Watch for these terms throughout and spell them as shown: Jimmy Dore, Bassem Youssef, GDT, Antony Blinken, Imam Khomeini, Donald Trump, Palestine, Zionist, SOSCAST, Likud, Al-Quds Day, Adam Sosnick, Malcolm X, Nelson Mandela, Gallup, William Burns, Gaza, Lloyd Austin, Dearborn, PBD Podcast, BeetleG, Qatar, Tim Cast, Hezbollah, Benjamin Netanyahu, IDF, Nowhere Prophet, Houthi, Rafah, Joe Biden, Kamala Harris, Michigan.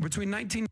Between 19...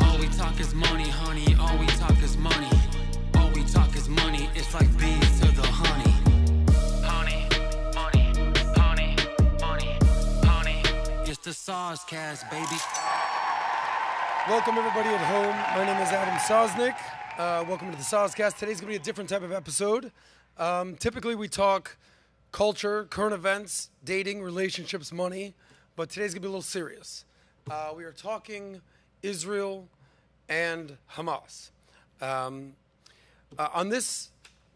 All we talk is money, honey, all we talk is money. All we talk is money, it's like bees to the honey. Honey, money, honey, money, honey. It's the SOSCAST, baby. Welcome everybody at home. My name is Adam Sosnick. Welcome to the SOSCAST. Today's going to be a different type of episode. Typically we talk culture, current events, dating, relationships, money. But today's going to be a little serious. We are talking Israel and Hamas. On this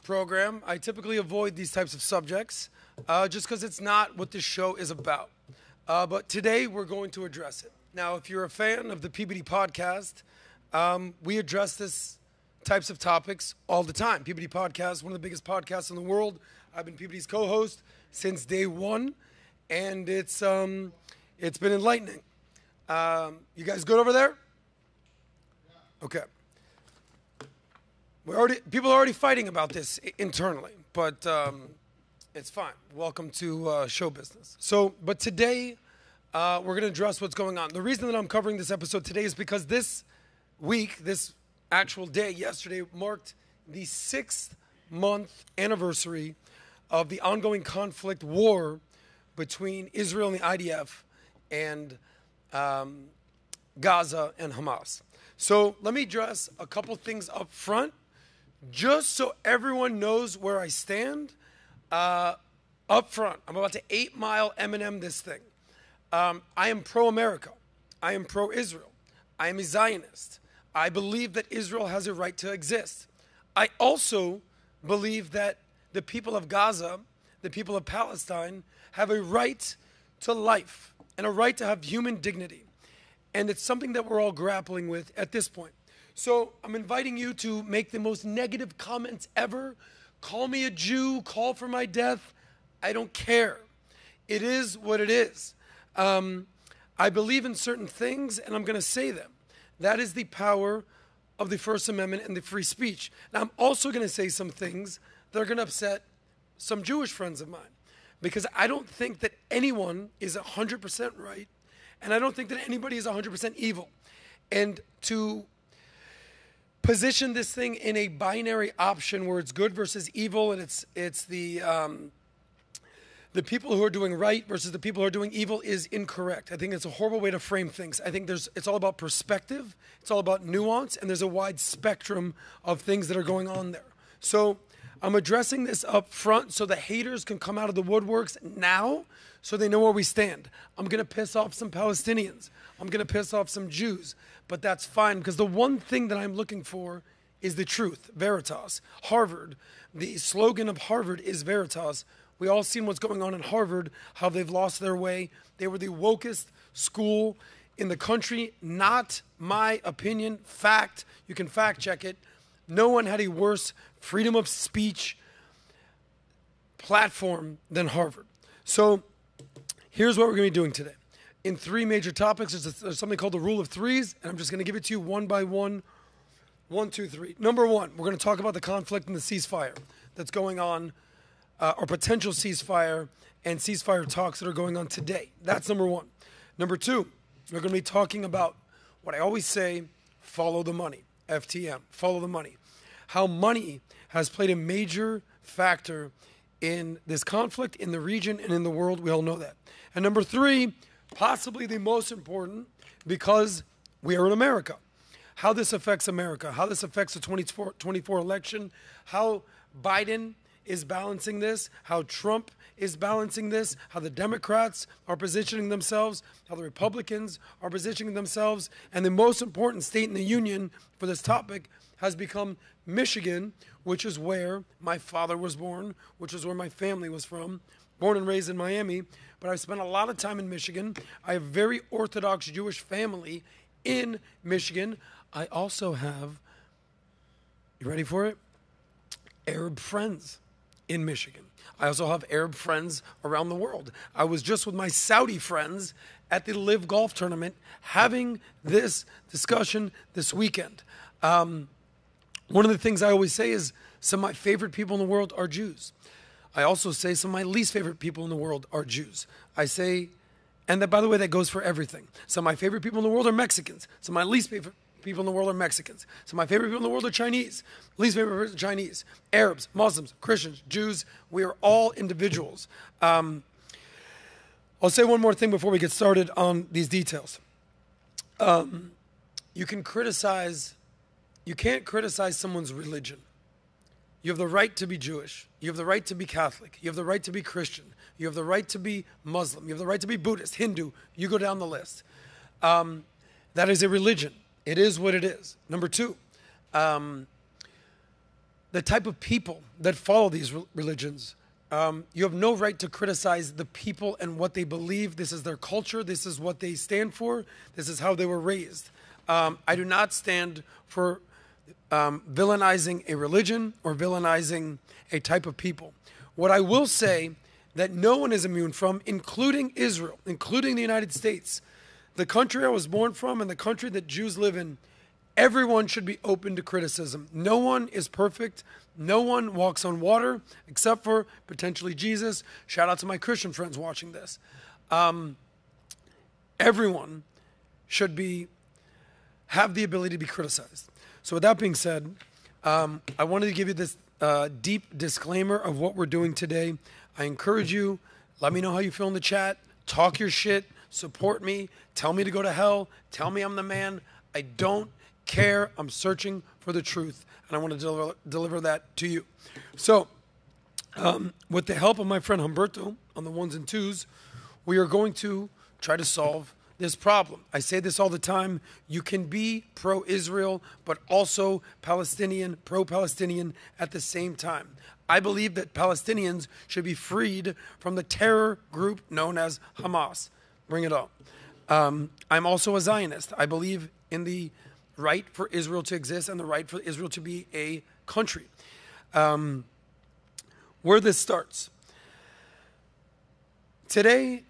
program, I typically avoid these types of subjects just because it's not what this show is about. But today, we're going to address it. Now, if you're a fan of the PBD Podcast, we address this types of topics all the time. PBD Podcast, one of the biggest podcasts in the world. I've been PBD's co-host since day one, and it's been enlightening. You guys good over there? Okay. People are already fighting about this internally, but it's fine. Welcome to show business. So, but today we're going to address what's going on. The reason that I'm covering this episode today is because this week, this actual day, yesterday, marked the 6-month anniversary of the ongoing conflict war between Israel and the IDF and Gaza and Hamas. So let me address a couple things up front, just so everyone knows where I stand. Up front, I'm about to 8 Mile M&M this thing. I am pro-America. I am pro-Israel. I am a Zionist. I believe that Israel has a right to exist. I also believe that the people of Gaza, the people of Palestine, have a right to life and a right to have human dignity. And it's something that we're all grappling with at this point. So I'm inviting you to make the most negative comments ever. Call me a Jew. Call for my death. I don't care. It is what it is. I believe in certain things, and I'm going to say them. That is the power of the First Amendment and the free speech. Now, I'm also going to say some things that are going to upset some Jewish friends of mine, because I don't think that anyone is 100% right. And I don't think that anybody is 100% evil. And to position this thing in a binary option where it's good versus evil, and it's the people who are doing right versus the people who are doing evil is incorrect. I think it's a horrible way to frame things. I think it's all about perspective. It's all about nuance. And there's a wide spectrum of things that are going on there. So I'm addressing this up front so the haters can come out of the woodworks now so they know where we stand. I'm going to piss off some Palestinians. I'm going to piss off some Jews. But that's fine, because the one thing that I'm looking for is the truth, Veritas, Harvard. The slogan of Harvard is Veritas. We all seen what's going on in Harvard, how they've lost their way. They were the wokest school in the country. Not my opinion, fact. You can fact check it. No one had a worse freedom of speech platform than Harvard. So here's what we're going to be doing today. In three major topics, there's something called the rule of threes, and I'm just going to give it to you one by one. One, two, three. Number one, we're going to talk about the conflict and the ceasefire that's going on, or potential ceasefire and ceasefire talks that are going on today. That's number one. Number two, we're going to be talking about what I always say, follow the money. FTM, follow the money. How money has played a major factor in this conflict, in the region, and in the world. We all know that. And number three, possibly the most important, because we are in America. How this affects America, how this affects the 2024 election, how Biden is balancing this, how Trump is balancing this, how the Democrats are positioning themselves, how the Republicans are positioning themselves, and the most important state in the union for this topic has become Michigan, which is where my father was born, which is where my family was from, born and raised in Miami, but I spent a lot of time in Michigan. I have a very Orthodox Jewish family in Michigan. I also have, you ready for it? Arab friends in Michigan. I also have Arab friends around the world. I was just with my Saudi friends at the LIV Golf Tournament having this discussion this weekend. One of the things I always say is some of my favorite people in the world are Jews. I also say some of my least favorite people in the world are Jews. I say, and that, by the way, that goes for everything. Some of my favorite people in the world are Mexicans. Some of my least favorite people in the world are Mexicans. So my favorite people in the world are Chinese. Least favorite are Chinese, Arabs, Muslims, Christians, Jews. We are all individuals. I'll say one more thing before we get started on these details. You can't criticize someone's religion. You have the right to be Jewish. You have the right to be Catholic. You have the right to be Christian. You have the right to be Muslim. You have the right to be Buddhist, Hindu. You go down the list. That is a religion. It is what it is. Number two, the type of people that follow these religions, you have no right to criticize the people and what they believe. This is their culture. This is what they stand for. This is how they were raised. I do not stand for villainizing a religion or villainizing a type of people. What I will say that no one is immune from, including Israel, including the United States, the country I was born from and the country that Jews live in, everyone should be open to criticism. No one is perfect. No one walks on water except for potentially Jesus. Shout out to my Christian friends watching this. Everyone should have the ability to be criticized. So with that being said, I wanted to give you this deep disclaimer of what we're doing today. I encourage you, let me know how you feel in the chat. Talk your shit. Support me, tell me to go to hell, tell me I'm the man. I don't care. I'm searching for the truth, and I want to deliver that to you. So, with the help of my friend Humberto on the ones and twos, we are going to try to solve this problem. I say this all the time. You can be pro-Israel, but also Palestinian, pro-Palestinian at the same time. I believe that Palestinians should be freed from the terror group known as Hamas. Bring it on. I'm also a Zionist. I believe in the right for Israel to exist and the right for Israel to be a country. Where this starts. Today,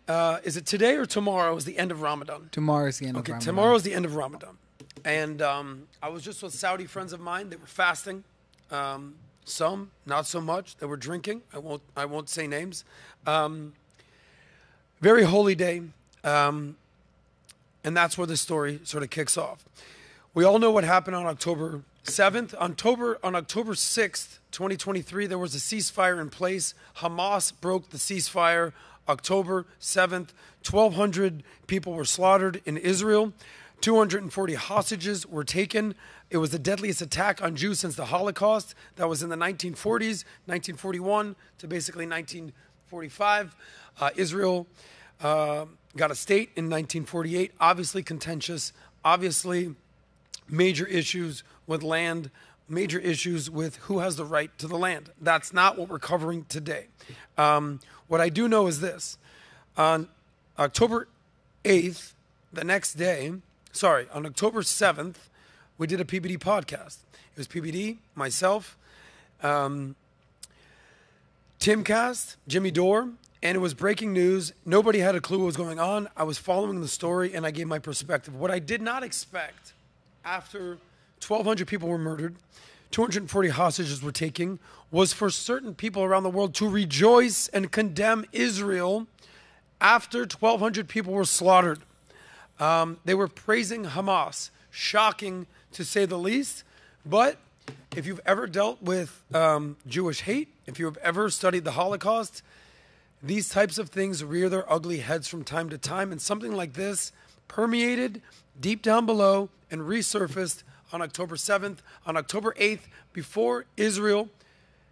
is it today or tomorrow is the end of Ramadan? Tomorrow is the end of Ramadan. Okay, tomorrow is the end of Ramadan. And I was just with Saudi friends of mine. They were fasting. Some, not so much. They were drinking. I won't say names. Very holy day. And that's where the story sort of kicks off. We all know what happened on October 7th. On October 6th, 2023, there was a ceasefire in place. Hamas broke the ceasefire October 7th. 1,200 people were slaughtered in Israel. 240 hostages were taken. It was the deadliest attack on Jews since the Holocaust. That was in the 1940s, 1941 to basically 1945. Israel got a state in 1948, obviously contentious, obviously major issues with land, major issues with who has the right to the land. That's not what we're covering today. What I do know is this. On October 8th, the next day, on October 7th, we did a PBD podcast. It was PBD, myself, Tim Cast, Jimmy Dore, and it was breaking news. Nobody had a clue what was going on. I was following the story, and I gave my perspective. What I did not expect after 1,200 people were murdered, 240 hostages were taken, was for certain people around the world to rejoice and condemn Israel after 1,200 people were slaughtered. They were praising Hamas. Shocking, to say the least. But if you've ever dealt with Jewish hate, if you've ever studied the Holocaust, these types of things rear their ugly heads from time to time. And something like this permeated deep down below and resurfaced on October 7th, on October 8th, before Israel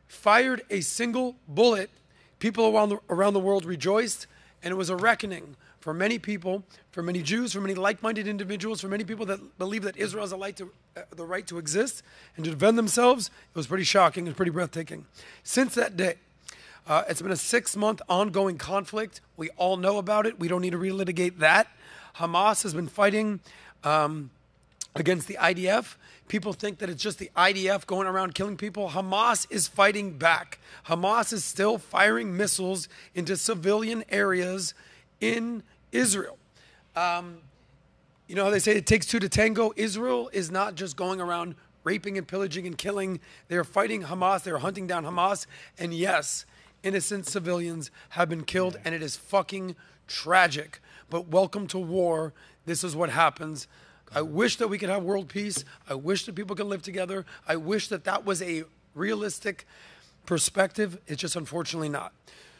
fired a single bullet. People around the world rejoiced, and it was a reckoning for many people, for many Jews, for many like-minded individuals, for many people that believe that Israel has the right to exist and to defend themselves. It was pretty shocking and pretty breathtaking. Since that day, it's been a 6-month ongoing conflict. We all know about it. We don't need to relitigate that. Hamas has been fighting against the IDF. People think that it's just the IDF going around killing people. Hamas is fighting back. Hamas is still firing missiles into civilian areas in Israel. You know how they say it takes two to tango? Israel is not just going around raping and pillaging and killing. They're fighting Hamas. They're hunting down Hamas. And yes, innocent civilians have been killed, and it is fucking tragic. But welcome to war. This is what happens. I wish that we could have world peace. I wish that people could live together. I wish that that was a realistic perspective. It's just unfortunately not.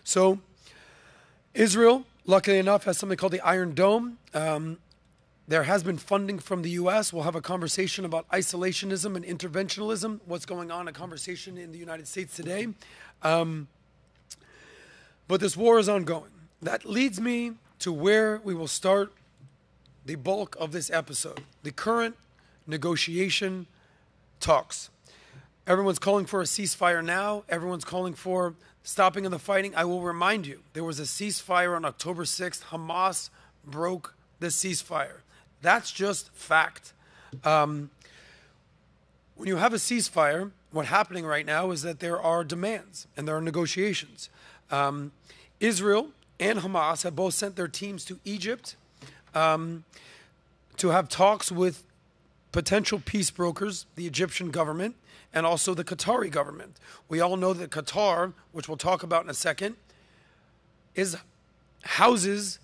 So Israel, luckily enough, has something called the Iron Dome. There has been funding from the U.S. We'll have a conversation about isolationism and interventionism, what's going on, a conversation in the United States today. But this war is ongoing. That leads me to where we will start the bulk of this episode, the current negotiation talks. Everyone's calling for a ceasefire now. Everyone's calling for stopping of the fighting. I will remind you, there was a ceasefire on October 6th. Hamas broke the ceasefire. That's just fact. When you have a ceasefire, what's happening right now is that there are demands and there are negotiations. Israel and Hamas have both sent their teams to Egypt to have talks with potential peace brokers, the Egyptian government, and also the Qatari government. We all know that Qatar, which we'll talk about in a second, houses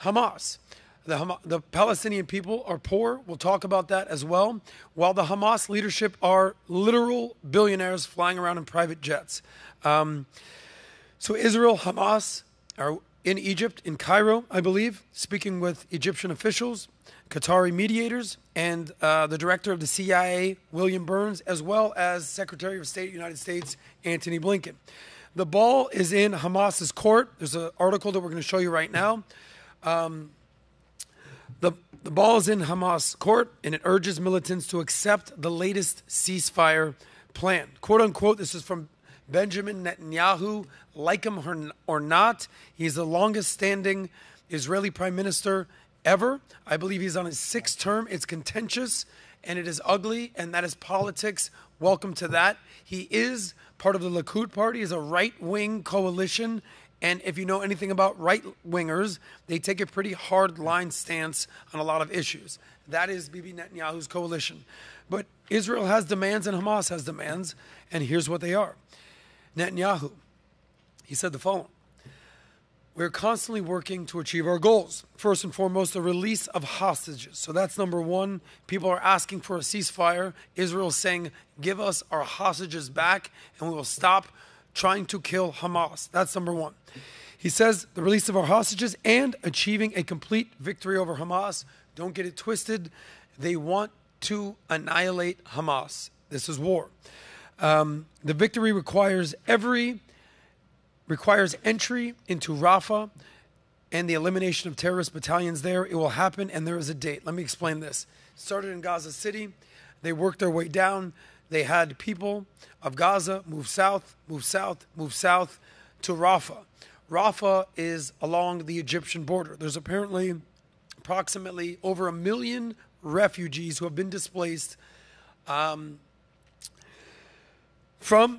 Hamas. The Palestinian people are poor. We'll talk about that as well. While the Hamas leadership are literal billionaires flying around in private jets. So Israel, Hamas are in Egypt, in Cairo, I believe, speaking with Egyptian officials, Qatari mediators, and the director of the CIA, William Burns, as well as Secretary of State of the United States, Antony Blinken. The ball is in Hamas's court. There's an article that we're going to show you right now. The ball is in Hamas' court, and it urges militants to accept the latest ceasefire plan. Quote, unquote, this is from Benjamin Netanyahu, like him or not, he's the longest-standing Israeli prime minister ever. I believe he's on his 6th term. It's contentious, and it is ugly, and that is politics. Welcome to that. He is part of the Likud party. He's a right-wing coalition, and if you know anything about right-wingers, they take a pretty hard-line stance on a lot of issues. That is Bibi Netanyahu's coalition. But Israel has demands, and Hamas has demands, and here's what they are. Netanyahu, he said the following. We're constantly working to achieve our goals. First and foremost, the release of hostages. So that's number one. People are asking for a ceasefire. Israel is saying, give us our hostages back and we will stop trying to kill Hamas. That's number one. He says the release of our hostages and achieving a complete victory over Hamas. Don't get it twisted. They want to annihilate Hamas. This is war. The victory requires entry into Rafah and the elimination of terrorist battalions there. It will happen, and there is a date. Let me explain this. Started in Gaza City. They worked their way down. They had people of Gaza move south, move south, move south to Rafah. Rafah is along the Egyptian border. There's apparently approximately over 1 million refugees who have been displaced from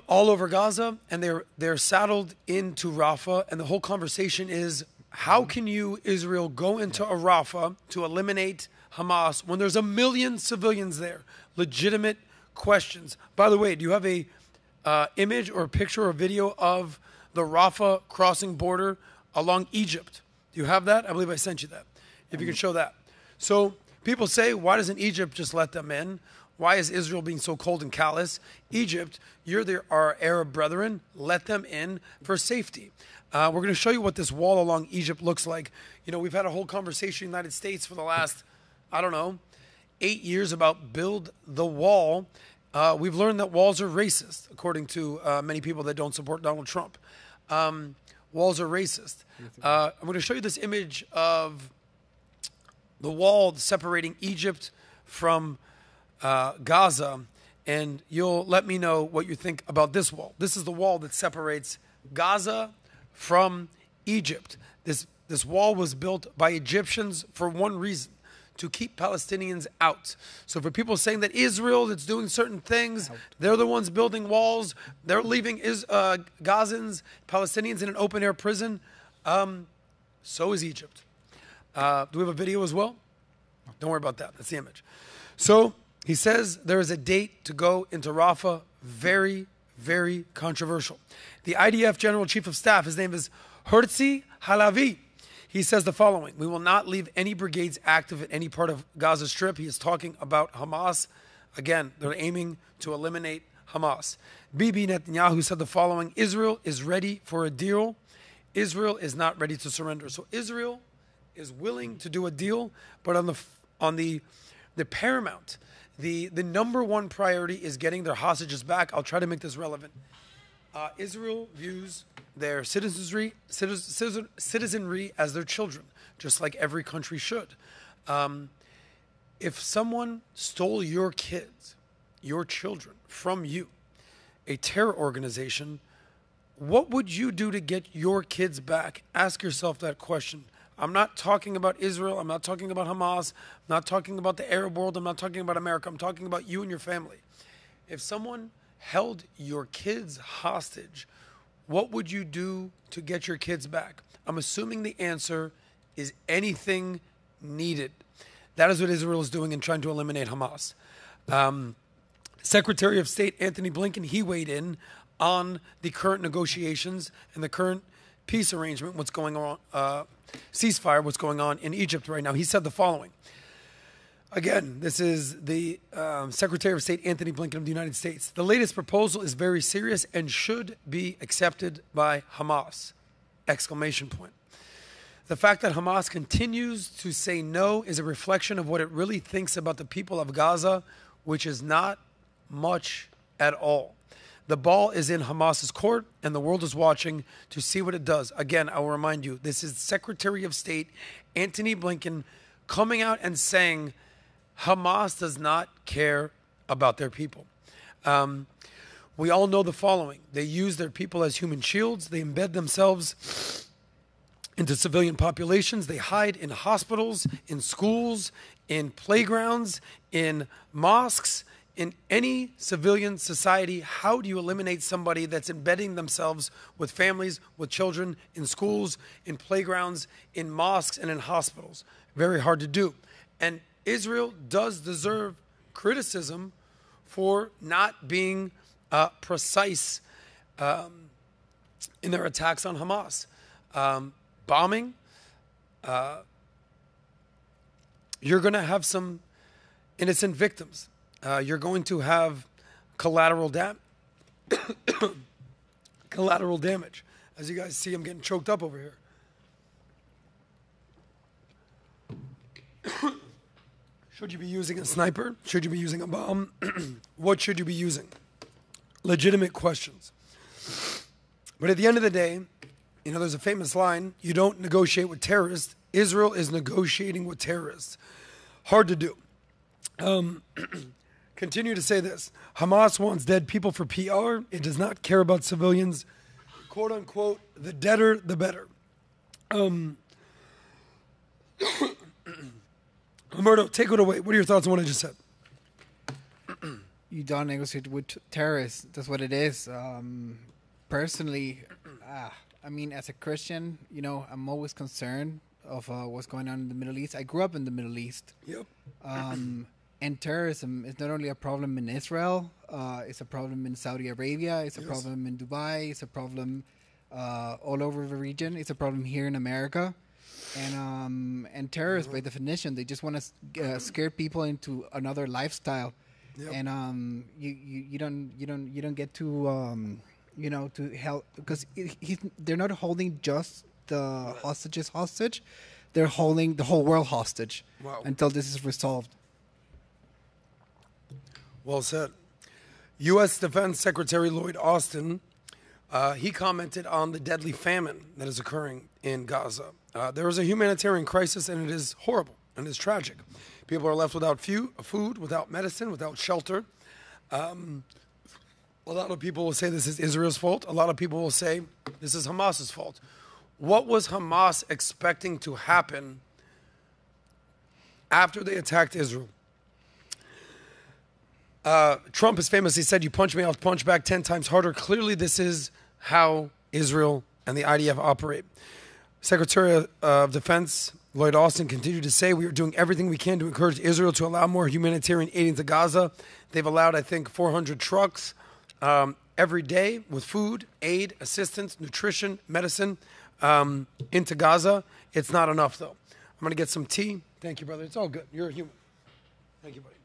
all over Gaza, and they're saddled into Rafah. And the whole conversation is, how can you, Israel, go into a Rafah to eliminate Hamas when there's 1 million civilians there? Legitimate questions. By the way, do you have a image or a picture or video of the Rafah crossing border along Egypt? Do you have that? I believe I sent you that. If you can show that. So people say, why doesn't Egypt just let them in? Why is Israel being so cold and callous? Egypt, you're our Arab brethren. Let them in for safety. We're going to show you what this wall along Egypt looks like. You know, we've had a whole conversation in the United States for the last, I don't know, 8 years about build the wall. We've learned that walls are racist, according to many people that don't support Donald Trump. Walls are racist. I'm going to show you this image of the wall separating Egypt from Gaza, and you'll let me know what you think about this wall. This is the wall that separates Gaza from Egypt. This wall was built by Egyptians for one reason: to keep Palestinians out. So for people saying that Israel that's doing certain things, they're the ones building walls, they're leaving Gazans, Palestinians in an open-air prison, so is Egypt. Do we have a video as well? Don't worry about that. That's the image. So he says there is a date to go into Rafah. Very, very controversial. The IDF General Chief of Staff, his name is Herzi Halavi. He says the following: we will not leave any brigades active in any part of Gaza Strip. He is talking about Hamas. Again, they're aiming to eliminate Hamas. Bibi Netanyahu said the following: Israel is ready for a deal. Israel is not ready to surrender. So Israel is willing to do a deal, but on the paramount, the number one priority is getting their hostages back. I'll try to make this relevant. Israel views their citizenry as their children, just like every country should. If someone stole your kids, your children, from you, a terror organization, what would you do to get your kids back? Ask yourself that question. I'm not talking about Israel. I'm not talking about Hamas. I'm not talking about the Arab world. I'm not talking about America. I'm talking about you and your family. If someone held your kids hostage, what would you do to get your kids back? I'm assuming the answer is anything needed. That is what Israel is doing in trying to eliminate Hamas. Secretary of State Antony Blinken, he weighed in on the current negotiations and the current peace arrangement, what's going on, ceasefire, what's going on in Egypt right now. He said the following. Again, this is the Secretary of State Antony Blinken of the United States. The latest proposal is very serious and should be accepted by Hamas! Exclamation point. The fact that Hamas continues to say no is a reflection of what it really thinks about the people of Gaza, which is not much at all. The ball is in Hamas's court, and the world is watching to see what it does. Again, I will remind you, this is Secretary of State Antony Blinken coming out and saying Hamas does not care about their people. We all know the following. They use their people as human shields. They embed themselves into civilian populations. They hide in hospitals, in schools, in playgrounds, in mosques, in any civilian society. How do you eliminate somebody that's embedding themselves with families, with children, in schools, in playgrounds, in mosques, and in hospitals? Very hard to do. And Israel does deserve criticism for not being precise in their attacks on Hamas. Bombing, you're going to have some innocent victims. You're going to have collateral damage. As you guys see, I'm getting choked up over here. Should you be using a sniper? Should you be using a bomb? What should you be using? Legitimate questions. But at the end of the day, you know, there's a famous line, you don't negotiate with terrorists. Israel is negotiating with terrorists. Hard to do. Continue to say this. Hamas wants dead people for PR. It does not care about civilians. Quote, unquote, the deader, the better. Humberto, take it away. What are your thoughts on what I just said? You don't negotiate with terrorists. That's what it is. Personally, I mean, as a Christian, you know, I'm always concerned of what's going on in the Middle East. I grew up in the Middle East. Yep. And terrorism is not only a problem in Israel, it's a problem in Saudi Arabia, it's a problem in Dubai, it's a problem all over the region, it's a problem here in America. And terrorists, by definition, they just want to scare people into another lifestyle. Yep. And you don't get to you know, to help, because they're not holding just the hostages hostage, they're holding the whole world hostage until this is resolved. Well said. U.S. Defense Secretary Lloyd Austin, he commented on the deadly famine that is occurring in Gaza. There is a humanitarian crisis, and it is horrible, and it's tragic. People are left without food, without medicine, without shelter. A lot of people will say this is Israel's fault. A lot of people will say this is Hamas's fault. What was Hamas expecting to happen after they attacked Israel? Trump has famously said, you punch me, I'll punch back 10 times harder. Clearly, this is how Israel and the IDF operate. Secretary of Defense Lloyd Austin continued to say, we are doing everything we can to encourage Israel to allow more humanitarian aid into Gaza. They've allowed, I think, 400 trucks every day with food, aid, assistance, nutrition, medicine into Gaza. It's not enough, though. I'm going to get some tea. Thank you, brother. It's all good. You're a human. Thank you, buddy.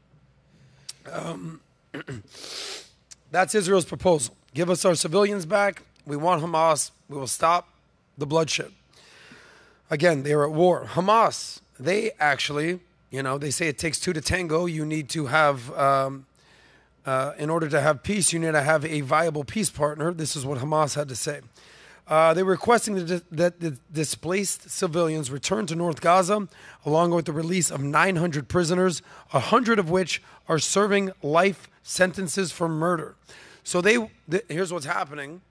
That's Israel's proposal. Give us our civilians back. We want Hamas. We will stop the bloodshed. Again, they are at war. Hamas, they actually, you know, they say it takes two to tango. You need to have, in order to have peace, you need to have a viable peace partner. This is what Hamas had to say. They were requesting that the displaced civilians return to North Gaza, along with the release of 900 prisoners, 100 of which are serving life sentences for murder. So here's what's happening.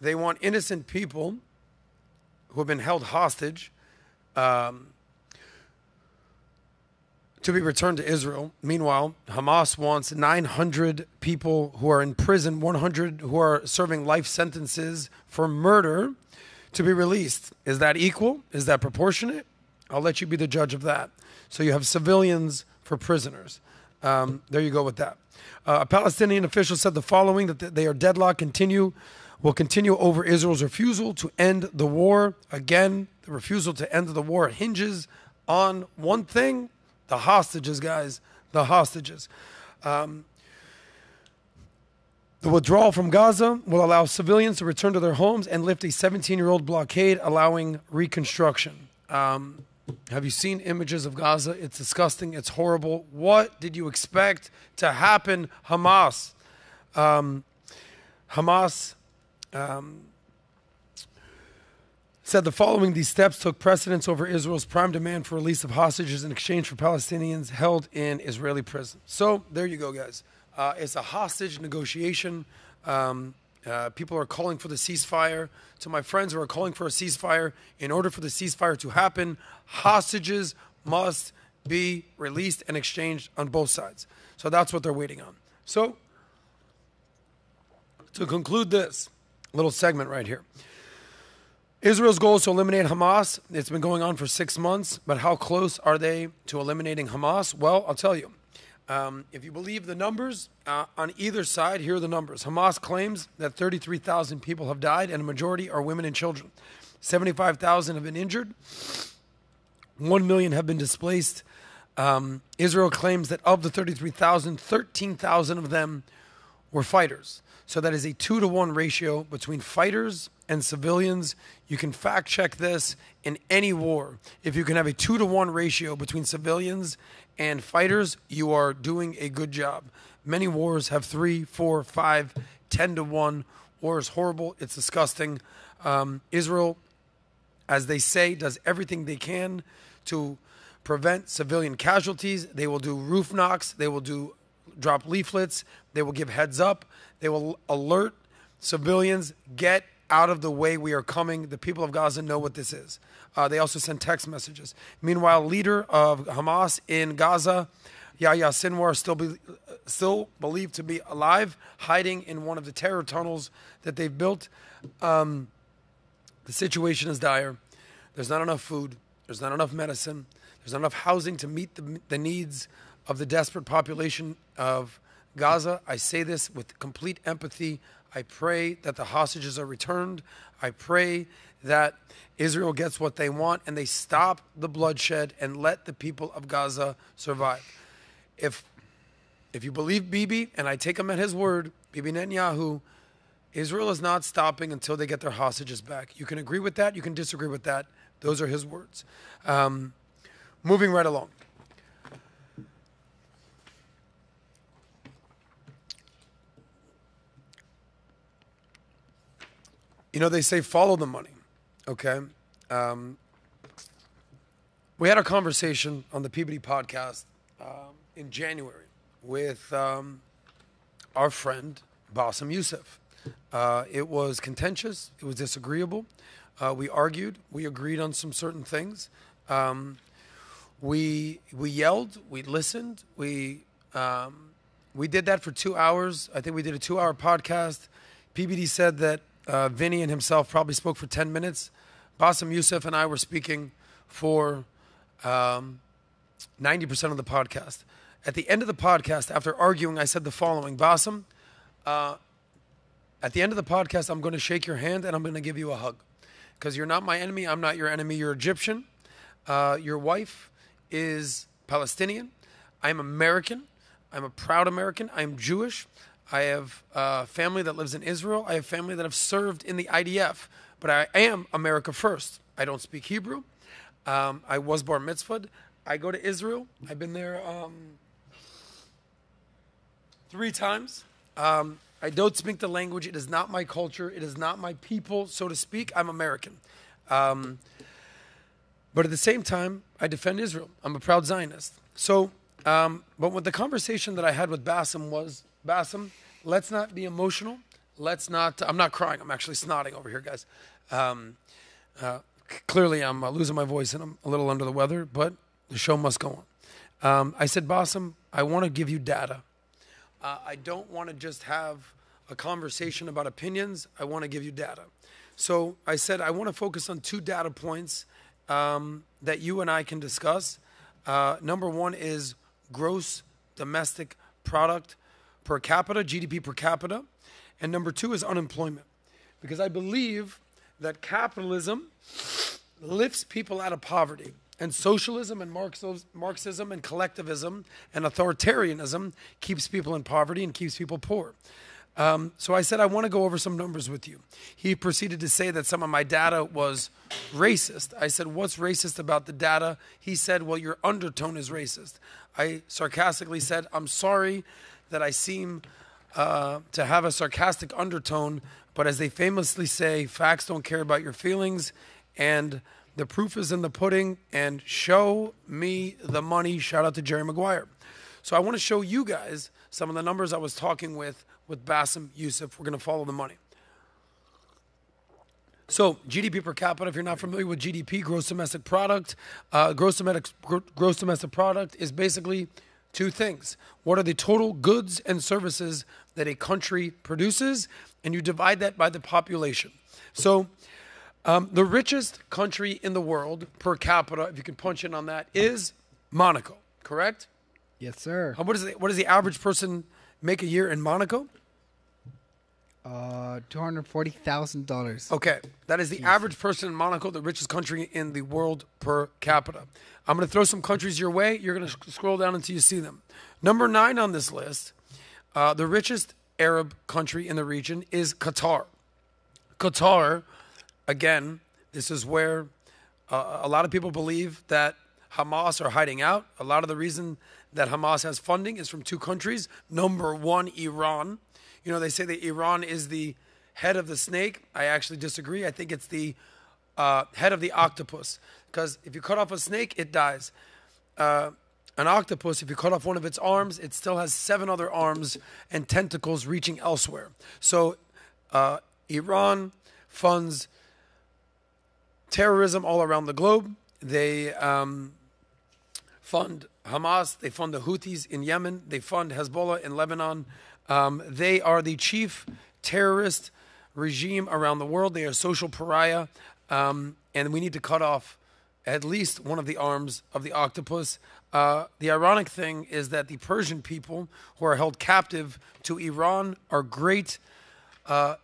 They want innocent people who have been held hostage to be returned to Israel. Meanwhile, Hamas wants 900 people who are in prison, 100 who are serving life sentences for murder, to be released. Is that equal? Is that proportionate? I'll let you be the judge of that. So you have civilians for prisoners. There you go with that. A Palestinian official said the following, that they are deadlocked, will continue over Israel's refusal to end the war. Again, the refusal to end the war hinges on one thing: the hostages, guys, the hostages. The withdrawal from Gaza will allow civilians to return to their homes and lift a 17-year-old blockade, allowing reconstruction. Have you seen images of Gaza? It's disgusting. It's horrible. What did you expect to happen, Hamas? Hamas said the following: these steps took precedence over Israel's prime demand for release of hostages in exchange for Palestinians held in Israeli prisons. So there you go, guys. It's a hostage negotiation. People are calling for the ceasefire. To my friends who are calling for a ceasefire, in order for the ceasefire to happen, hostages must be released and exchanged on both sides. So that's what they're waiting on. So to conclude this little segment right here, Israel's goal is to eliminate Hamas. It's been going on for 6 months, but how close are they to eliminating Hamas? Well, I'll tell you. If you believe the numbers on either side, here are the numbers. Hamas claims that 33,000 people have died, and a majority are women and children. 75,000 have been injured. 1 million have been displaced. Israel claims that of the 33,000, 13,000 of them were fighters. So that is a 2-to-1 ratio between fighters and civilians. You can fact check this in any war. If you can have a 2-to-1 ratio between civilians And fighters, you are doing a good job. Many wars have 3, 4, 5, 10 to 1. War is horrible. It's disgusting. Israel, as they say, does everything they can to prevent civilian casualties. They will do roof knocks. They will drop leaflets. They will give heads up. They will alert civilians, get out of the way, we are coming. The people of Gaza know what this is. They also send text messages. Meanwhile, leader of Hamas in Gaza, Yahya Sinwar, still believed to be alive, hiding in one of the terror tunnels that they've built. The situation is dire. There's not enough food. There's not enough medicine. There's not enough housing to meet the needs of the desperate population of Gaza. I say this with complete empathy. I pray that the hostages are returned. I pray that Israel gets what they want and they stop the bloodshed and let the people of Gaza survive. If you believe Bibi, and I take him at his word, Bibi Netanyahu, Israel is not stopping until they get their hostages back. You can agree with that. You can disagree with that. Those are his words. Moving right along. You know, they say follow the money, okay? We had a conversation on the PBD Podcast in January with our friend, Bassem Youssef. It was contentious. It was disagreeable. We argued. We agreed on some certain things. We yelled. We listened. We did that for 2 hours. I think we did a 2-hour podcast. PBD said that Vinny and himself probably spoke for 10 minutes. Bassem Youssef and I were speaking for 90% of the podcast. At the end of the podcast, after arguing, I said the following. Bassem, at the end of the podcast, I'm going to shake your hand and I'm going to give you a hug. Because you're not my enemy. I'm not your enemy. You're Egyptian. Your wife is Palestinian. I'm American. I'm a proud American. I'm Jewish. I have family that lives in Israel. I have family that have served in the IDF. But I am America first. I don't speak Hebrew. I was bar mitzvahed. I go to Israel. I've been there 3 times. I don't speak the language. It is not my culture. It is not my people, so to speak. I'm American. But at the same time, I defend Israel. I'm a proud Zionist. So, but what the conversation that I had with Bassem was, Bassem, let's not be emotional. Let's not, I'm not crying. I'm actually snotting over here, guys. Clearly, I'm losing my voice and I'm a little under the weather, but the show must go on. I said, Bassem, I want to give you data. I don't want to just have a conversation about opinions. I want to give you data. So I said, I want to focus on 2 data points that you and I can discuss. Number one is gross domestic product per capita, GDP per capita, and number 2 is unemployment, because I believe that capitalism lifts people out of poverty, and socialism and Marxism and collectivism and authoritarianism keeps people in poverty and keeps people poor. So I said, I want to go over some numbers with you. He proceeded to say that some of my data was racist. I said, what's racist about the data? He said, well, your undertone is racist. I sarcastically said, I'm sorry that I seem to have a sarcastic undertone, but as they famously say, facts don't care about your feelings, and the proof is in the pudding, and show me the money. Shout out to Jerry Maguire. So I want to show you guys some of the numbers I was talking with Bassem Youssef. We're going to follow the money. So GDP per capita, if you're not familiar with GDP, gross domestic product, gross domestic product is basically 2 things. What are the total goods and services that a country produces? And you divide that by the population. So the richest country in the world per capita, if you can punch in on that, is Monaco, correct? Yes, sir. What does the average person make a year in Monaco? $240,000. Okay. That is the average person in Monaco, the richest country in the world per capita. I'm going to throw some countries your way. You're going to scroll down until you see them. Number 9 on this list, the richest Arab country in the region is Qatar. Qatar, again, this is where a lot of people believe that Hamas are hiding out. A lot of the reason that Hamas has funding is from two countries. Number one, Iran. You know, they say that Iran is the head of the snake. I actually disagree. I think it's the head of the octopus, because if you cut off a snake, it dies. An octopus, if you cut off one of its arms, it still has 7 other arms and tentacles reaching elsewhere. So Iran funds terrorism all around the globe. They fund Hamas. They fund the Houthis in Yemen. They fund Hezbollah in Lebanon. They are the chief terrorist regime around the world. They are social pariah. And we need to cut off at least one of the arms of the octopus. The ironic thing is that the Persian people who are held captive to Iran are great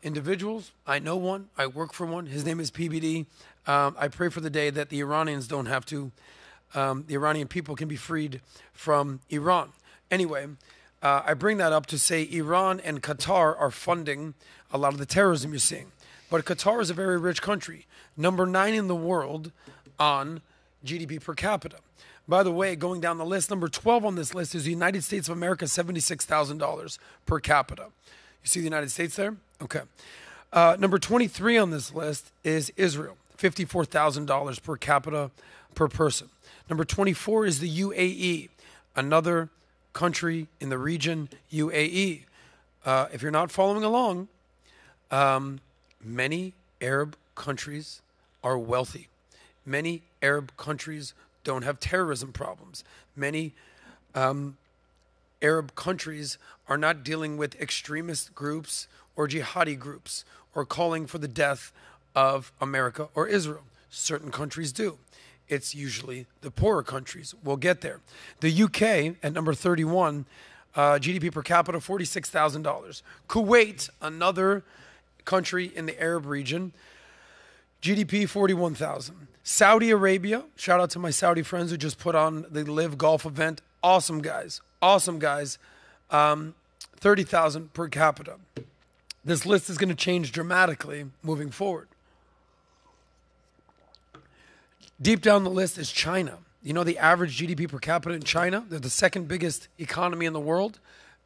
individuals. I know one. I work for one. His name is PBD. I pray for the day that the Iranians don't have to, the Iranian people can be freed from Iran. Anyway, I bring that up to say Iran and Qatar are funding a lot of the terrorism you're seeing. But Qatar is a very rich country, number 9 in the world on GDP per capita. By the way, going down the list, number 12 on this list is the United States of America, $76,000 per capita. You see the United States there? Okay. Number 23 on this list is Israel, $54,000 per capita per person. Number 24 is the UAE, another country in the region, UAE. If you're not following along, many Arab countries are wealthy. Many Arab countries don't have terrorism problems. Many Arab countries are not dealing with extremist groups or jihadi groups or calling for the death of America or Israel. Certain countries do. It's usually the poorer countries. We'll get there. The UK, at number 31, GDP per capita, $46,000. Kuwait, another country in the Arab region, GDP 41,000. Saudi Arabia, shout out to my Saudi friends who just put on the Live Golf event. Awesome guys, awesome guys. 30,000 per capita. This list is going to change dramatically moving forward. Deep down the list is China. You know the average GDP per capita in China? They're the second biggest economy in the world.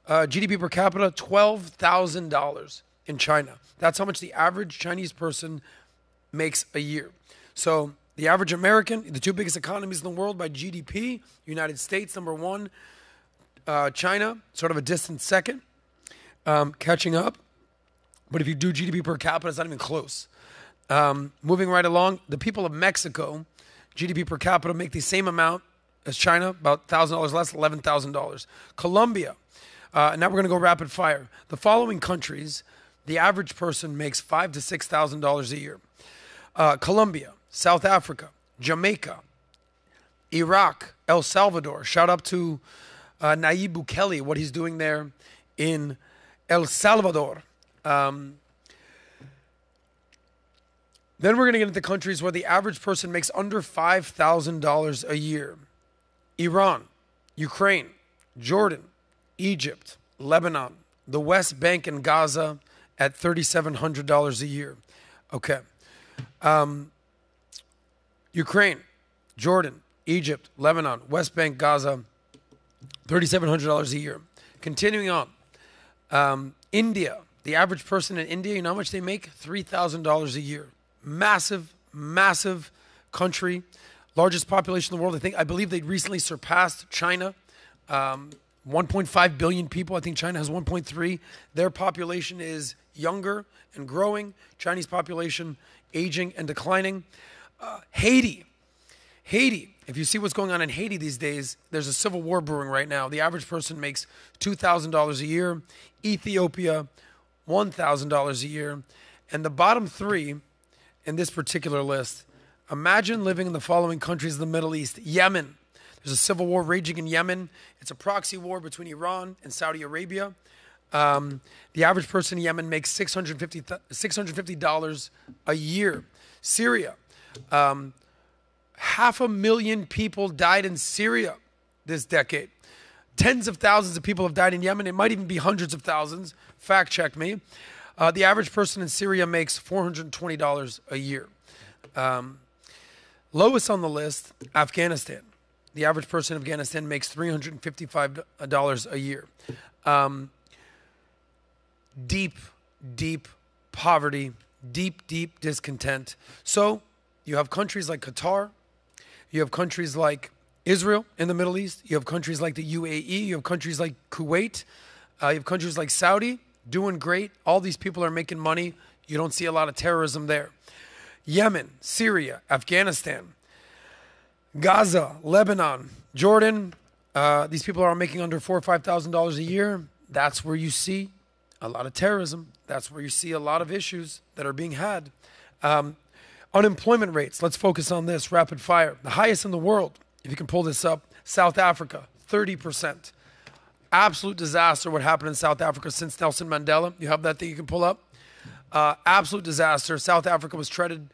GDP per capita, $12,000. In China. That's how much the average Chinese person makes a year. So the average American, the two biggest economies in the world by GDP, United States, number 1, China, sort of a distant second, catching up. But if you do GDP per capita, it's not even close. Moving right along, the people of Mexico, GDP per capita, make the same amount as China, about $1,000 less, $11,000. Colombia, and now we're going to go rapid fire. The following countries, the average person makes $5,000 to $6,000 a year. Colombia, South Africa, Jamaica, Iraq, El Salvador. Shout out to Nayib Bukele, what he's doing there in El Salvador. Then we're going to get into countries where the average person makes under $5,000 a year. Iran, Ukraine, Jordan, Egypt, Lebanon, the West Bank and Gaza, at $3,700 a year. Okay. Ukraine, Jordan, Egypt, Lebanon, West Bank, Gaza, $3,700 a year. Continuing on, India, the average person in India, you know how much they make? $3,000 a year. Massive, massive country, largest population in the world. I believe they recently surpassed China. 1.5 billion people. I think China has 1.3. Their population is younger and growing. Chinese population aging and declining. Haiti. Haiti. If you see what's going on in Haiti these days, there's a civil war brewing right now. The average person makes $2,000 a year. Ethiopia, $1,000 a year. And the bottom 3 in this particular list, imagine living in the following countries in the Middle East. Yemen. There's a civil war raging in Yemen. It's a proxy war between Iran and Saudi Arabia. The average person in Yemen makes $650 a year. Syria. 500,000 people died in Syria this decade. Tens of thousands of people have died in Yemen. It might even be hundreds of thousands. Fact check me. The average person in Syria makes $420 a year. Lowest on the list, Afghanistan. The average person in Afghanistan makes $355 a year. Deep, deep poverty, deep, deep discontent. So you have countries like Qatar. You have countries like Israel in the Middle East. You have countries like the UAE. You have countries like Kuwait. You have countries like Saudi doing great. All these people are making money. You don't see a lot of terrorism there. Yemen, Syria, Afghanistan, Gaza, Lebanon, Jordan. These people are making under $4,000 or $5,000 a year. That's where you see a lot of terrorism. That's where you see a lot of issues that are being had. Unemployment rates. Let's focus on this. Rapid fire. The highest in the world. If you can pull this up. South Africa, 30%. Absolute disaster what happened in South Africa since Nelson Mandela. You have that thing you can pull up? Absolute disaster. South Africa was trending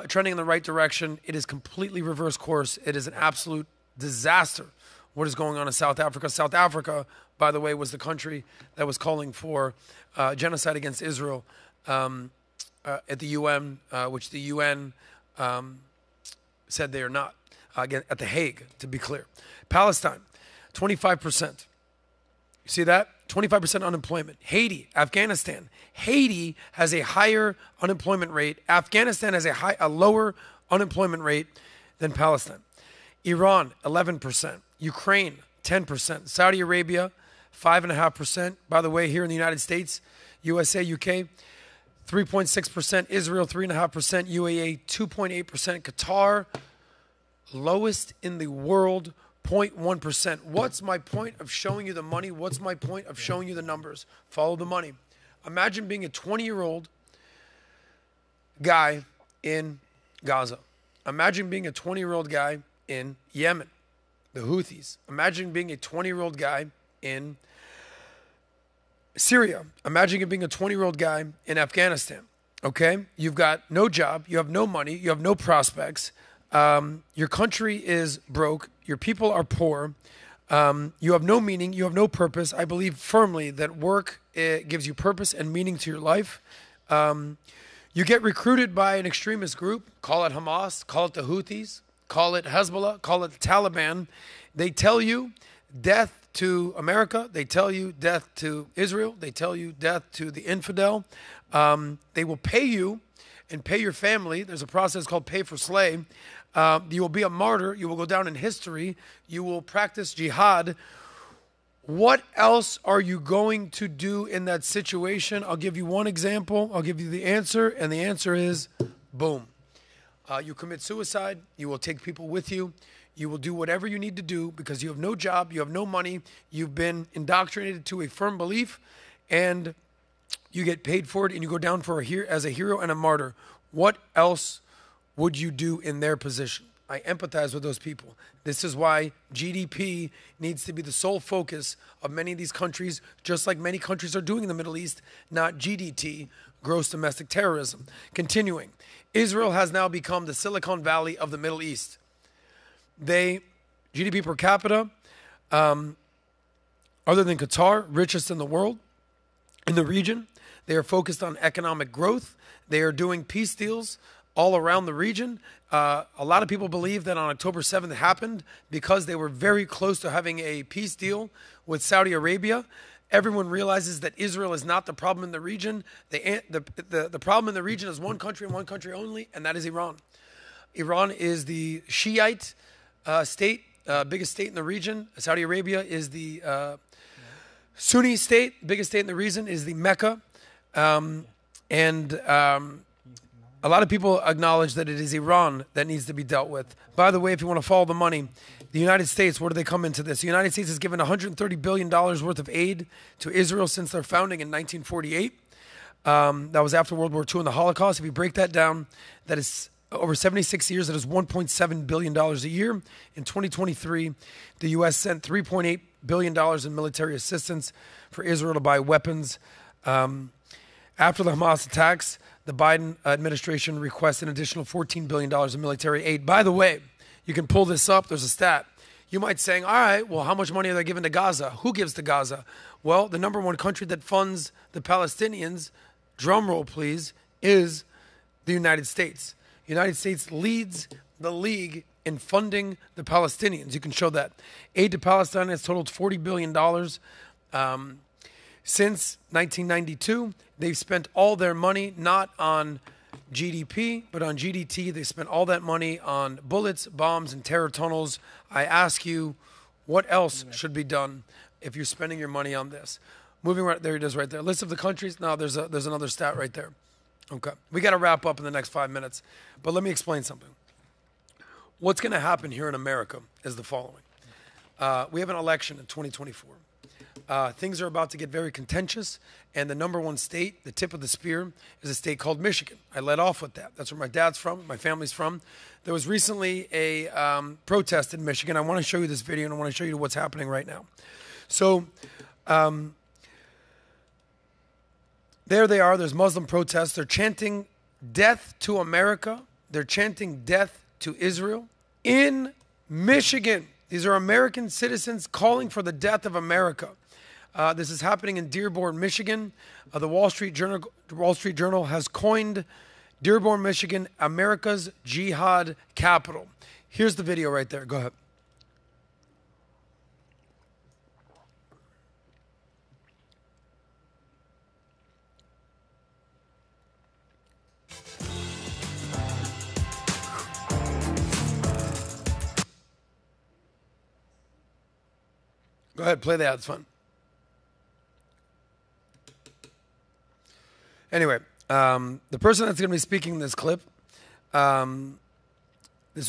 in the right direction. It is completely reverse course. It is an absolute disaster what is going on in South Africa. South Africa, by the way, was the country that was calling for genocide against Israel at the UN, which the UN said they are not. Again, at The Hague, to be clear. Palestine, 25%. You see that? 25% unemployment. Haiti, Afghanistan. Haiti has a higher unemployment rate. Afghanistan has a lower unemployment rate than Palestine. Iran, 11%. Ukraine, 10%. Saudi Arabia, 5.5%. By the way, here in the United States, USA, UK, 3.6%. Israel, 3.5%. UAE, 2.8%. Qatar, lowest in the world, 0.1%. What's my point of showing you the money? What's my point of showing you the numbers? Follow the money. Imagine being a 20-year-old guy in Gaza. Imagine being a 20-year-old guy in Yemen, the Houthis. Imagine being a 20-year-old guy in Syria. Imagine being a 20-year-old guy in Afghanistan, okay? You've got no job. You have no money. You have no prospects. Your country is broke. Your people are poor. You have no meaning. You have no purpose. I believe firmly that work gives you purpose and meaning to your life. You get recruited by an extremist group. Call it Hamas. Call it the Houthis. Call it Hezbollah. Call it the Taliban. They tell you death to America. They tell you death to Israel. They tell you death to the infidel. They will pay you and pay your family. There's a process called pay for slay. You will be a martyr. You will go down in history. You will practice jihad. What else are you going to do in that situation? I'll give you one example. I'll give you the answer, and the answer is boom. You commit suicide. You will take people with you. You will do whatever you need to do because you have no job. You have no money. You've been indoctrinated to a firm belief, and you get paid for it, and you go down for as a hero and a martyr. What else would you do in their position? I empathize with those people. This is why GDP needs to be the sole focus of many of these countries, just like many countries are doing in the Middle East, not GDT, gross domestic terrorism. Continuing, Israel has now become the Silicon Valley of the Middle East. GDP per capita, other than Qatar, richest in the world, in the region. They are focused on economic growth. They are doing peace deals all around the region. A lot of people believe that on October 7th it happened because they were very close to having a peace deal with Saudi Arabia. Everyone realizes that Israel is not the problem in the region. The problem in the region is one country and one country only, and that is Iran. Iran is the Shiite state, biggest state in the region. Saudi Arabia is the Sunni state, biggest state in the region, is the Mecca. A lot of people acknowledge that it is Iran that needs to be dealt with. By the way, if you want to follow the money, the United States, where do they come into this? The United States has given $130 billion worth of aid to Israel since their founding in 1948. That was after World War II and the Holocaust. If you break that down, that is over 76 years, that is $1.7 billion a year. In 2023, the U.S. sent $3.8 billion in military assistance for Israel to buy weapons. After the Hamas attacks, the Biden administration requests an additional $14 billion in military aid. By the way, you can pull this up. There's a stat. You might say, all right, well, how much money are they giving to Gaza? Who gives to Gaza? Well, the number one country that funds the Palestinians, drum roll please, is the United States. The United States leads the league in funding the Palestinians. You can show that. Aid to Palestine has totaled $40 billion. Since 1992, they've spent all their money not on GDP, but on GDT. They spent all that money on bullets, bombs, and terror tunnels. I ask you, what else should be done if you're spending your money on this? Moving right there, it is right there. List of the countries. Now there's another stat right there. Okay, we got to wrap up in the next 5 minutes, but let me explain something. What's going to happen here in America is the following: we have an election in 2024. Things are about to get very contentious, and the number one state, the tip of the spear, is a state called Michigan. I led off with that. That's where my dad's from, my family's from. There was recently a protest in Michigan. I want to show you this video, and I want to show you what's happening right now. So there they are. There's Muslim protests. They're chanting death to America. They're chanting death to Israel in Michigan. These are American citizens calling for the death of America. This is happening in Dearborn, Michigan. The Wall Street Journal has coined Dearborn, Michigan, America's jihad capital. Here's the video right there. Go ahead. Go ahead, play that. It's fun. Anyway, the person that's going to be speaking in this clip, this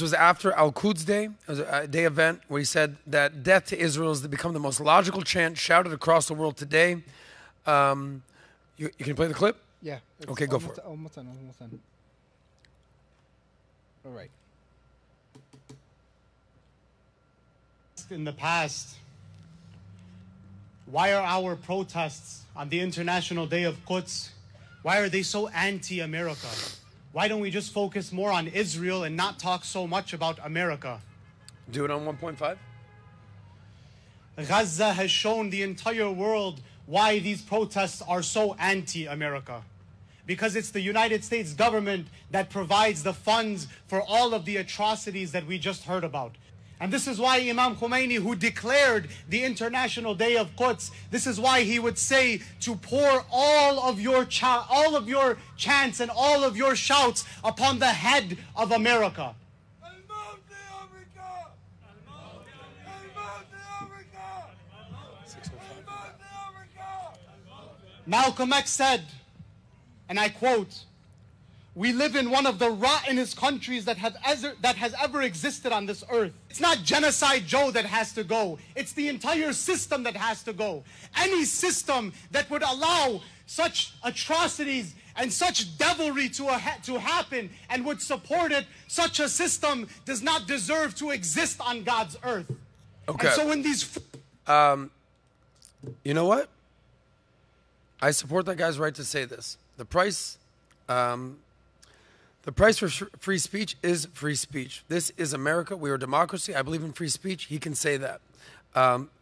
was after Al-Quds Day. It was a day event where he said that death to Israel has become the most logical chant shouted across the world today. You can play the clip? Yeah. Okay, go for it. Almost done. All right. In the past, why are our protests on the International Day of Quds? Why are they so anti-America? Why don't we just focus more on Israel and not talk so much about America? Do it on 1.5. Gaza has shown the entire world why these protests are so anti-America. Because it's the United States government that provides the funds for all of the atrocities that we just heard about. And this is why Imam Khomeini, who declared the International Day of Quds, this is why he would say to pour all of your chants and all of your shouts upon the head of America. Malcolm X said, and I quote, "We live in one of the rottenest countries that has ever existed on this earth. It's not genocide Joe that has to go. It's the entire system that has to go. Any system that would allow such atrocities and such devilry to happen and would support it, such a system does not deserve to exist on God's earth." Okay. And so when these... you know what? I support that guy's right to say this. The price for free speech is free speech. This is America. We are a democracy. I believe in free speech. He can say that.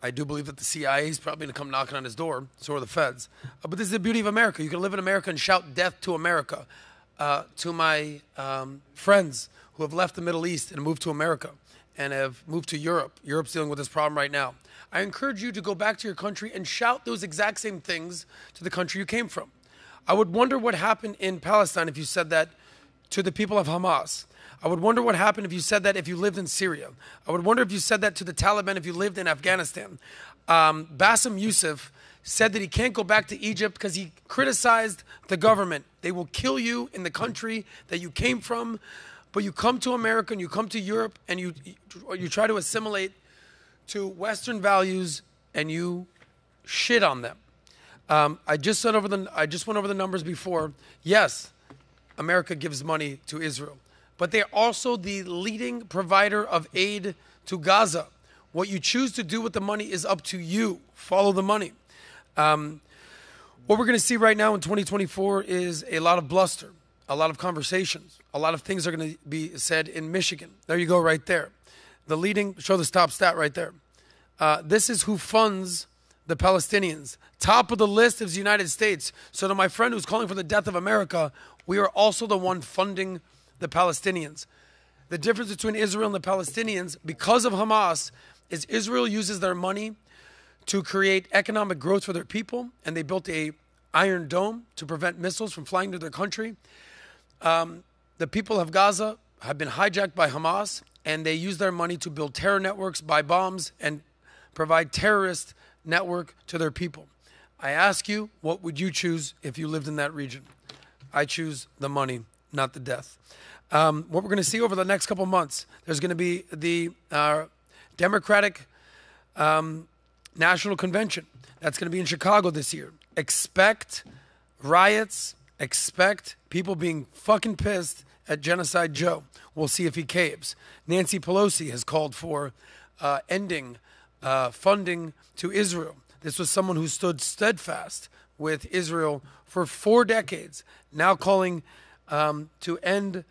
I do believe that the CIA is probably going to come knocking on his door. So are the feds. But this is the beauty of America. You can live in America and shout death to America. To my friends who have left the Middle East and moved to America and have moved to Europe. Europe's dealing with this problem right now. I encourage you to go back to your country and shout those exact same things to the country you came from. I would wonder what happened in Palestine if you said that to the people of Hamas. I would wonder what happened if you said that if you lived in Syria. I would wonder if you said that to the Taliban if you lived in Afghanistan. Bassem Youssef said that he can't go back to Egypt because he criticized the government. They will kill you in the country that you came from, but you come to America and you come to Europe and you try to assimilate to Western values and you shit on them. I just went over the numbers before. Yes, America gives money to Israel, but they're also the leading provider of aid to Gaza. What you choose to do with the money is up to you. Follow the money. What we're going to see right now in 2024 is a lot of bluster, a lot of conversations, a lot of things are going to be said in Michigan. There you go, right there. The leading, show this top stat right there. This is who funds the Palestinians. Top of the list is the United States. So to my friend who's calling for the death of America, we are also the one funding the Palestinians. the difference between Israel and the Palestinians, because of Hamas, is Israel uses their money to create economic growth for their people, and they built a Iron Dome to prevent missiles from flying to their country. The people of Gaza have been hijacked by Hamas, and they use their money to build terror networks, buy bombs, and provide terrorist network to their people. I ask you, what would you choose if you lived in that region? I choose the money, not the death. What we're going to see over the next couple months, there's going to be the Democratic National Convention. That's going to be in Chicago this year. Expect riots. Expect people being fucking pissed at Genocide Joe. We'll see if he caves. Nancy Pelosi has called for ending funding to Israel. This was someone who stood steadfast with Israel for 4 decades, now calling to end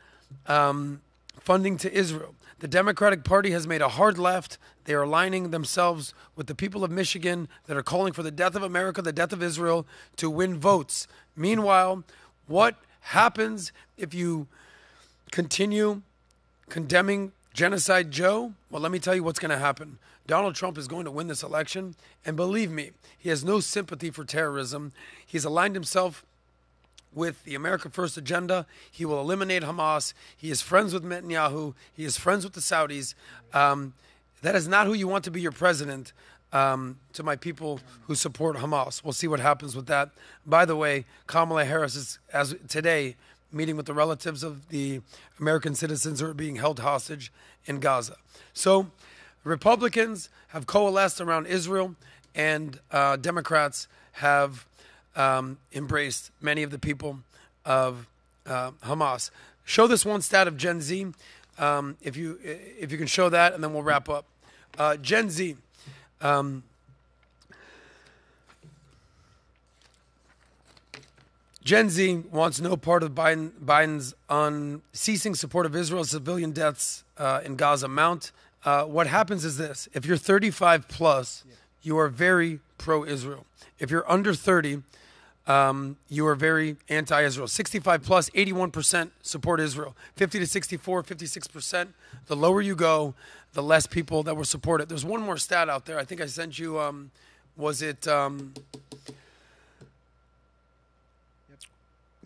funding to Israel. The Democratic Party has made a hard left. They are aligning themselves with the people of Michigan that are calling for the death of America, the death of Israel, to win votes. Meanwhile, what happens if you continue condemning Genocide Joe? Well, let me tell you what's going to happen. Donald Trump is going to win this election, and believe me, he has no sympathy for terrorism. He's aligned himself with the America First agenda. He will eliminate Hamas. He is friends with Netanyahu. He is friends with the Saudis. That is not who you want to be your president, to my people who support Hamas. We'll see what happens with that. By the way, Kamala Harris is, as today, meeting with the relatives of the American citizens who are being held hostage in Gaza. So Republicans have coalesced around Israel, and Democrats have embraced many of the people of Hamas. Show this one stat of Gen Z, if you can show that, and then we'll wrap up. Gen Z. Gen Z wants no part of Biden's unceasing support of Israel. Civilian deaths in Gaza mount. What happens is this. If you're 35 plus, you are very pro-Israel. If you're under 30, you are very anti-Israel. 65 plus, 81% support Israel. 50 to 64, 56%. The lower you go, the less people that will support it. There's one more stat out there. I think I sent you, was it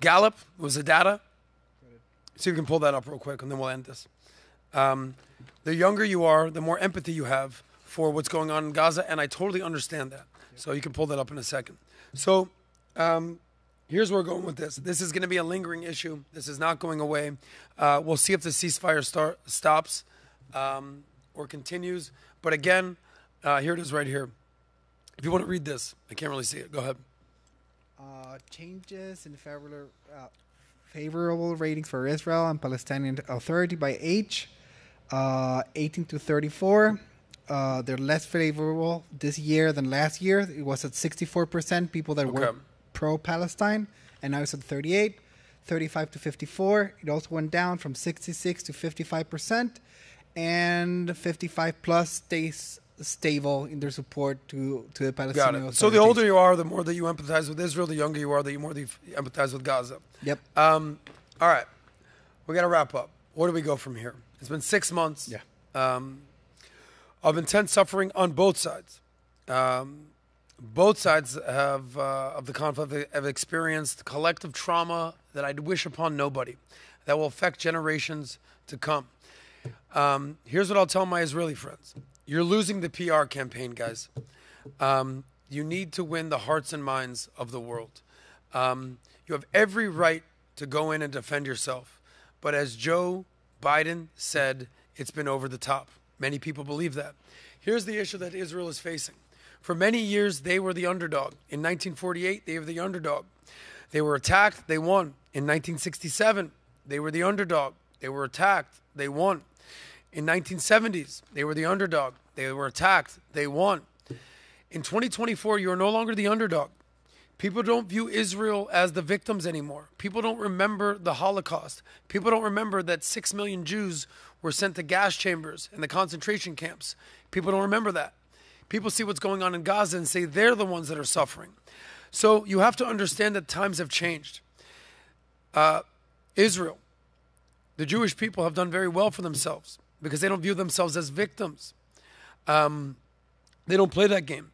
Gallup? Was the data? See if you can pull that up real quick, and then we'll end this. The younger you are, the more empathy you have for what's going on in Gaza, and I totally understand that. So you can pull that up in a second. So here's where we're going with this. This is going to be a lingering issue. This is not going away. We'll see if the ceasefire stops or continues. But again, here it is right here. If you want to read this, I can't really see it. Go ahead. Changes in favorable ratings for Israel and Palestinian Authority by age, 18 to 34. They're less favorable this year than last year. It was at 64% people that were pro-Palestine, and now it's at 38, 35 to 54. It also went down from 66 to 55%, and 55 plus stays stable in their support to the Palestinian Authority. So the older you are, the more that you empathize with Israel. The younger you are, the more that you empathize with Gaza. Yep. All right. We got to wrap up. Where do we go from here? It's been 6 months. Yeah. Of intense suffering on both sides. Both sides have, of the conflict have experienced collective trauma that I'd wish upon nobody, that will affect generations to come. Here's what I'll tell my Israeli friends. You're losing the PR campaign, guys. You need to win the hearts and minds of the world. You have every right to go in and defend yourself. But as Joe Biden said, it's been over the top. Many people believe that. Here's the issue that Israel is facing. For many years, they were the underdog. In 1948, they were the underdog. They were attacked. They won. In 1967, they were the underdog. They were attacked. They won. In 1970s, they were the underdog. They were attacked. They won. In 2024, you are no longer the underdog. People don't view Israel as the victims anymore. People don't remember the Holocaust. People don't remember that 6 million Jews were sent to gas chambers and the concentration camps. People don't remember that. People see what's going on in Gaza and say they're the ones that are suffering. So you have to understand that times have changed. Israel, the Jewish people have done very well for themselves because they don't view themselves as victims. They don't play that game.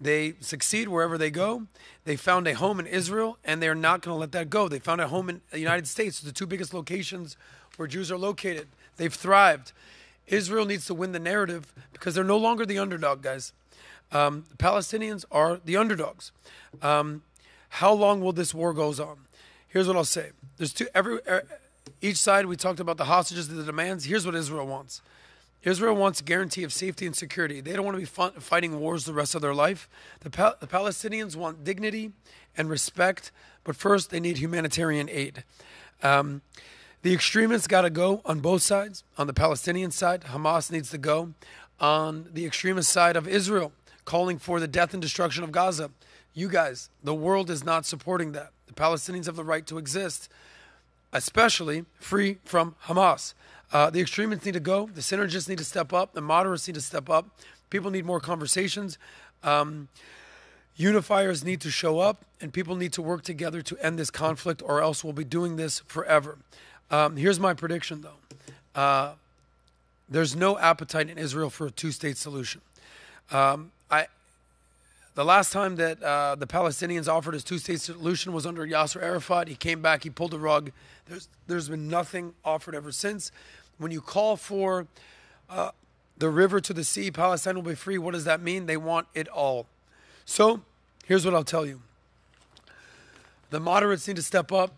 They succeed wherever they go. They found a home in Israel, and they're not going to let that go. They found a home in the United States, the two biggest locations where Jews are located. They've thrived. Israel needs to win the narrative because they're no longer the underdog, guys. The Palestinians are the underdogs. How long will this war goes on? Here's what I'll say. There's each side, we talked about the hostages and the demands. Here's what Israel wants. Israel wants a guarantee of safety and security. They don't want to be fighting wars the rest of their life. The Palestinians want dignity and respect, but first they need humanitarian aid. The extremists got to go on both sides. On the Palestinian side, Hamas needs to go. On the extremist side of Israel, calling for the death and destruction of Gaza. You guys, the world is not supporting that. The Palestinians have the right to exist, especially free from Hamas. The extremists need to go. The synergists need to step up. The moderates need to step up. People need more conversations. Unifiers need to show up, and people need to work together to end this conflict, or else we'll be doing this forever. Here's my prediction, though. There's no appetite in Israel for a two-state solution. The last time that the Palestinians offered his two-state solution was under Yasser Arafat. He came back. He pulled the rug. There's been nothing offered ever since. When you call for the river to the sea, Palestine will be free, what does that mean? They want it all. So here's what I'll tell you. The moderates need to step up.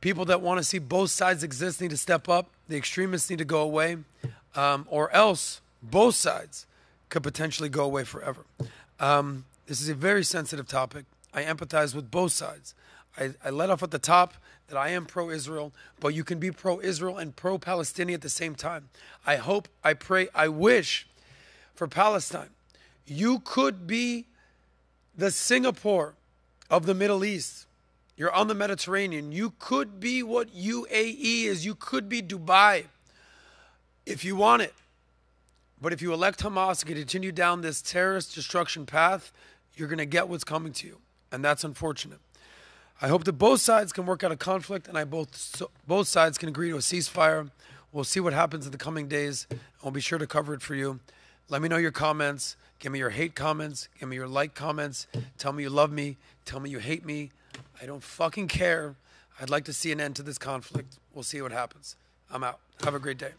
People that want to see both sides exist need to step up. The extremists need to go away, or else both sides could potentially go away forever. This is a very sensitive topic. I empathize with both sides. I let off at the top that I am pro-Israel, but you can be pro-Israel and pro-Palestinian at the same time. I hope, I pray, I wish for Palestine. You could be the Singapore of the Middle East. You're on the Mediterranean. You could be what UAE is. You could be Dubai if you want it. But if you elect Hamas and continue down this terrorist destruction path, you're going to get what's coming to you. And that's unfortunate. I hope that both sides can work out a conflict, and both sides can agree to a ceasefire. We'll see what happens in the coming days, and we'll be sure to cover it for you. Let me know your comments. Give me your hate comments. Give me your like comments. Tell me you love me. Tell me you hate me. I don't fucking care. I'd like to see an end to this conflict. We'll see what happens. I'm out. Have a great day.